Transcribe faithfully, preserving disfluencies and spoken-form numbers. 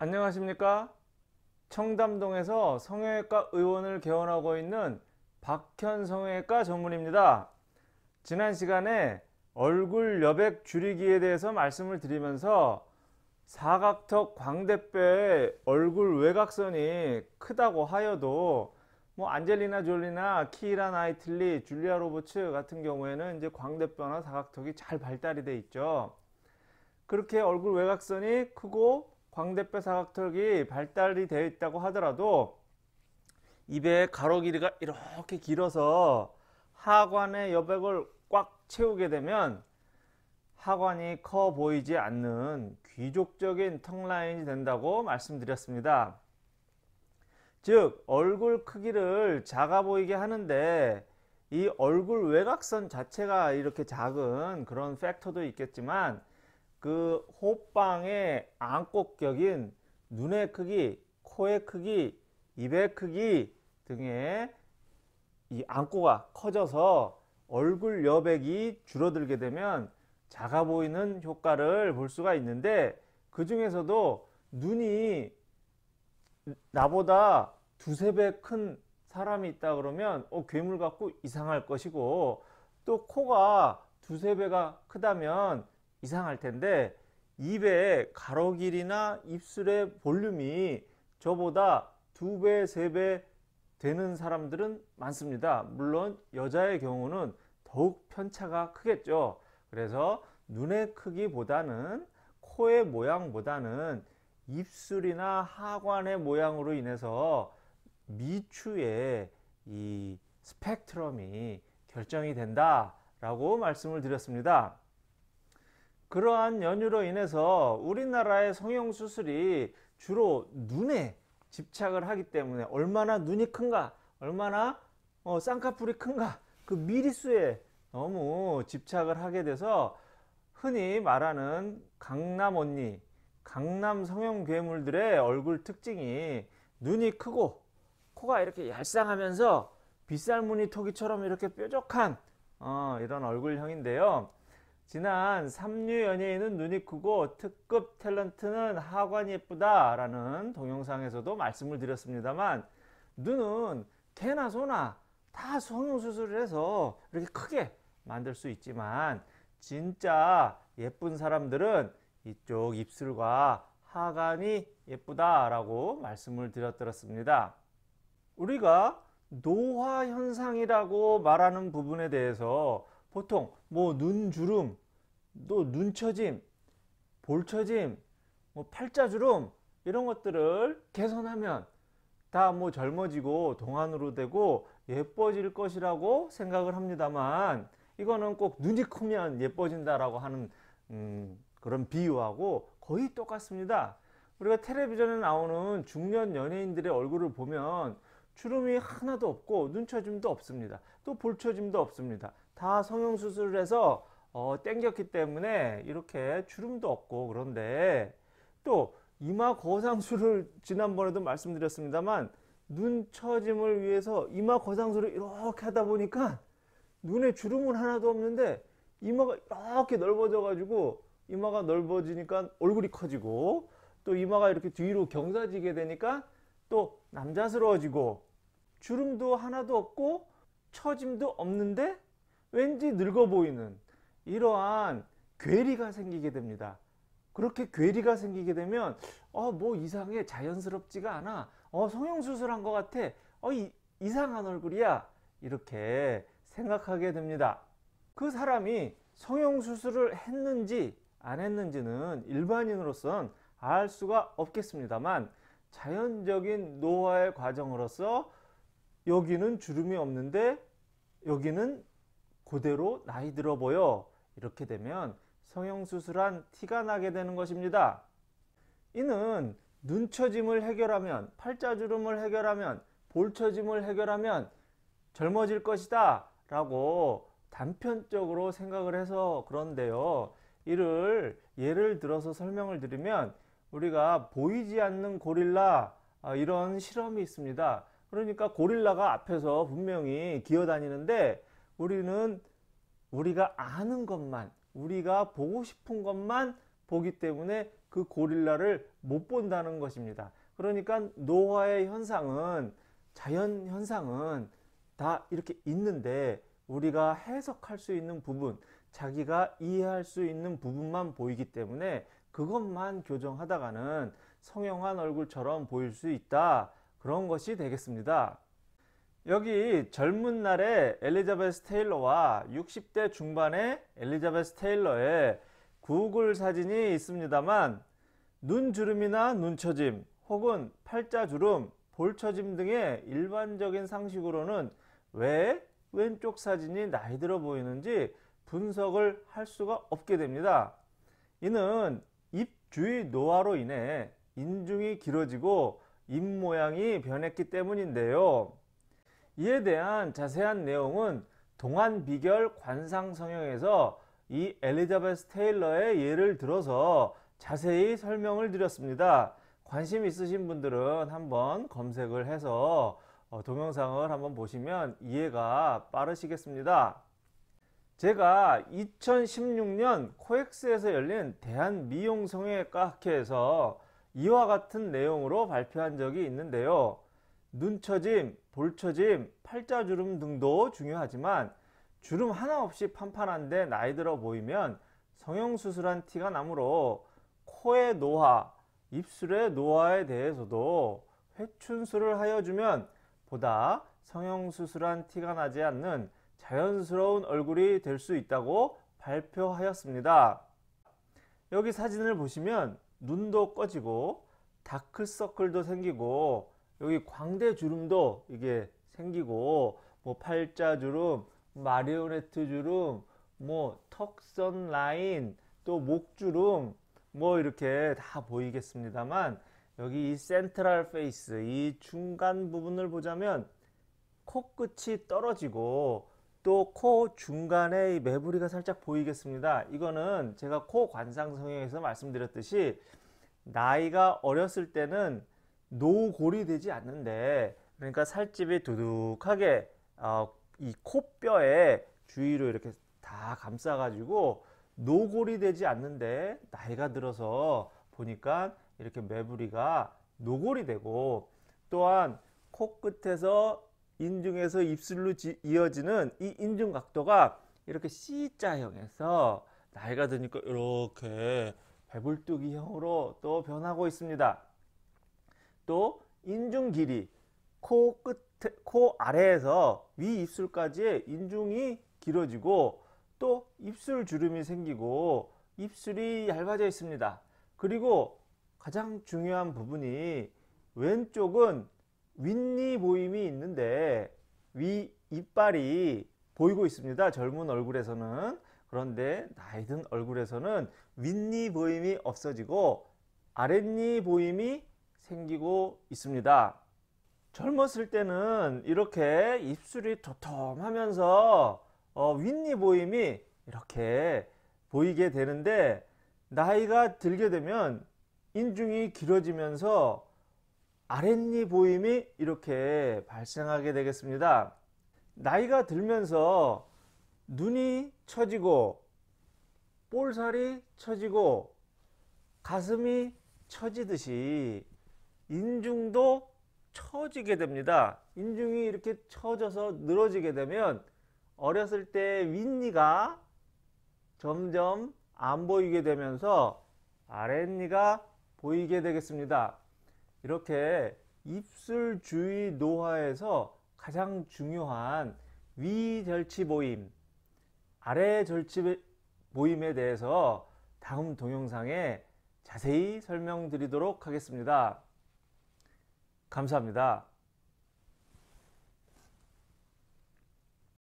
안녕하십니까? 청담동에서 성형외과 의원을 개원하고 있는 박현성형외과 전문입니다. 지난 시간에 얼굴 여백 줄이기에 대해서 말씀을 드리면서 사각턱 광대뼈의 얼굴 외곽선이 크다고 하여도 뭐 안젤리나 졸리나 키이라 나이틀리, 줄리아 로버츠 같은 경우에는 이제 광대뼈나 사각턱이 잘 발달이 돼 있죠. 그렇게 얼굴 외곽선이 크고 광대뼈 사각턱이 발달이 되어 있다고 하더라도 입의 가로 길이가 이렇게 길어서 하관의 여백을 꽉 채우게 되면 하관이 커 보이지 않는 귀족적인 턱 라인이 된다고 말씀드렸습니다. 즉 얼굴 크기를 작아 보이게 하는데 이 얼굴 외곽선 자체가 이렇게 작은 그런 팩터도 있겠지만 그 호빵의 안목격인 눈의 크기, 코의 크기, 입의 크기 등의 이 안고가 커져서 얼굴 여백이 줄어들게 되면 작아 보이는 효과를 볼 수가 있는데, 그 중에서도 눈이 나보다 두세 배 큰 사람이 있다 그러면 어, 괴물 같고 이상할 것이고, 또 코가 두세 배가 크다면 이상할 텐데 입의 가로 길이나 입술의 볼륨이 저보다 두 배, 세 배 되는 사람들은 많습니다. 물론 여자의 경우는 더욱 편차가 크겠죠. 그래서 눈의 크기보다는 코의 모양보다는 입술이나 하관의 모양으로 인해서 미추의 이 스펙트럼이 결정이 된다라고 말씀을 드렸습니다. 그러한 연유로 인해서 우리나라의 성형수술이 주로 눈에 집착을 하기 때문에 얼마나 눈이 큰가, 얼마나 어, 쌍꺼풀이 큰가, 그 미리수에 너무 집착을 하게 돼서 흔히 말하는 강남언니, 강남 성형괴물들의 얼굴 특징이 눈이 크고 코가 이렇게 얄쌍하면서 빗살무늬 토기처럼 이렇게 뾰족한 어, 이런 얼굴형인데요. 지난 삼류 연예인은 눈이 크고 특급 탤런트는 하관이 예쁘다 라는 동영상에서도 말씀을 드렸습니다만, 눈은 개나 소나 다 성형수술을 해서 이렇게 크게 만들 수 있지만 진짜 예쁜 사람들은 이쪽 입술과 하관이 예쁘다 라고 말씀을 드렸더랬습니다. 우리가 노화 현상이라고 말하는 부분에 대해서 보통 뭐 눈주름, 또 눈처짐, 볼처짐, 뭐 팔자주름 이런 것들을 개선하면 다 뭐 젊어지고 동안으로 되고 예뻐질 것이라고 생각을 합니다만, 이거는 꼭 눈이 크면 예뻐진다라고 하는 음 그런 비유하고 거의 똑같습니다. 우리가 텔레비전에 나오는 중년 연예인들의 얼굴을 보면 주름이 하나도 없고 눈처짐도 없습니다. 또 볼처짐도 없습니다. 다 성형수술을 해서 어, 땡겼기 때문에 이렇게 주름도 없고, 그런데 또 이마 거상술을 지난번에도 말씀드렸습니다만 눈 처짐을 위해서 이마 거상술을 이렇게 하다 보니까 눈에 주름은 하나도 없는데 이마가 이렇게 넓어져 가지고, 이마가 넓어지니까 얼굴이 커지고, 또 이마가 이렇게 뒤로 경사지게 되니까 또 남자스러워지고, 주름도 하나도 없고 처짐도 없는데 왠지 늙어 보이는 이러한 괴리가 생기게 됩니다. 그렇게 괴리가 생기게 되면 어, 뭐 이상해, 자연스럽지가 않아, 어, 성형수술한 것 같아, 어, 이, 이상한 얼굴이야, 이렇게 생각하게 됩니다. 그 사람이 성형수술을 했는지 안 했는지는 일반인으로서는 알 수가 없겠습니다만, 자연적인 노화의 과정으로서 여기는 주름이 없는데 여기는 그대로 나이 들어 보여, 이렇게 되면 성형수술한 티가 나게 되는 것입니다. 이는 눈처짐을 해결하면, 팔자주름을 해결하면, 볼처짐을 해결하면 젊어질 것이다 라고 단편적으로 생각을 해서 그런데요, 이를 예를 들어서 설명을 드리면 우리가 보이지 않는 고릴라 이런 실험이 있습니다. 그러니까 고릴라가 앞에서 분명히 기어다니는데 우리는 우리가 아는 것만, 우리가 보고 싶은 것만 보기 때문에 그 고릴라를 못 본다는 것입니다. 그러니까 노화의 현상은, 자연 현상은 다 이렇게 있는데 우리가 해석할 수 있는 부분, 자기가 이해할 수 있는 부분만 보이기 때문에 그것만 교정하다가는 성형한 얼굴처럼 보일 수 있다, 그런 것이 되겠습니다. 여기 젊은 날의 엘리자베스 테일러와 육십 대 중반의 엘리자베스 테일러의 구글 사진이 있습니다만, 눈주름이나 눈처짐 혹은 팔자주름, 볼처짐 등의 일반적인 상식으로는 왜 왼쪽 사진이 나이 들어 보이는지 분석을 할 수가 없게 됩니다. 이는 입 주위 노화로 인해 인중이 길어지고 입 모양이 변했기 때문인데요. 이에 대한 자세한 내용은 동안 비결 관상 성형에서 이 엘리자베스 테일러의 예를 들어서 자세히 설명을 드렸습니다. 관심 있으신 분들은 한번 검색을 해서 동영상을 한번 보시면 이해가 빠르시겠습니다. 제가 이천십육 년 코엑스에서 열린 대한미용성형외과 학회에서 이와 같은 내용으로 발표한 적이 있는데요. 눈처짐, 볼처짐, 팔자주름 등도 중요하지만 주름 하나 없이 판판한데 나이 들어 보이면 성형수술한 티가 나므로 코의 노화, 입술의 노화에 대해서도 회춘술을 하여주면 보다 성형수술한 티가 나지 않는 자연스러운 얼굴이 될 수 있다고 발표하였습니다. 여기 사진을 보시면 눈도 꺼지고 다크서클도 생기고 여기 광대주름도 이게 생기고 뭐 팔자주름, 마리오네트 주름, 뭐 턱선 라인, 또 목주름 뭐 이렇게 다 보이겠습니다만, 여기 이 센트럴 페이스, 이 중간 부분을 보자면 코끝이 떨어지고 또 코 중간에 이 매부리가 살짝 보이겠습니다. 이거는 제가 코 관상 성형에서 말씀드렸듯이 나이가 어렸을 때는 노골이 되지 않는데, 그러니까 살집이 두둑하게 어, 이 코뼈에 주위로 이렇게 다 감싸 가지고 노골이 되지 않는데, 나이가 들어서 보니까 이렇게 매부리가 노골이 되고, 또한 코끝에서 인중에서 입술로 지, 이어지는 이 인중 각도가 이렇게 C자형에서 나이가 드니까 이렇게 배불뚝이형으로 또 변하고 있습니다. 또 인중 길이, 코 끝에, 코 아래에서 위 입술까지의 인중이 길어지고 또 입술 주름이 생기고 입술이 얇아져 있습니다. 그리고 가장 중요한 부분이 왼쪽은 윗니 보임이 있는데 위 이빨이 보이고 있습니다. 젊은 얼굴에서는. 그런데 나이 든 얼굴에서는 윗니 보임이 없어지고 아랫니 보임이 생기고 있습니다. 젊었을 때는 이렇게 입술이 도톰하면서 어, 윗니 보임이 이렇게 보이게 되는데, 나이가 들게 되면 인중이 길어지면서 아랫니 보임이 이렇게 발생하게 되겠습니다. 나이가 들면서 눈이 처지고 볼살이 처지고 가슴이 처지듯이 인중도 처지게 됩니다. 인중이 이렇게 처져서 늘어지게 되면 어렸을 때 윗니가 점점 안 보이게 되면서 아랫니가 보이게 되겠습니다. 이렇게 입술 주위 노화에서 가장 중요한 위절치 보임, 아래 절치 보임에 대해서 다음 동영상에 자세히 설명드리도록 하겠습니다. 감사합니다.